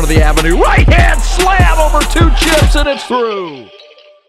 center of the avenue. Right hand slam over two chips, and it's through.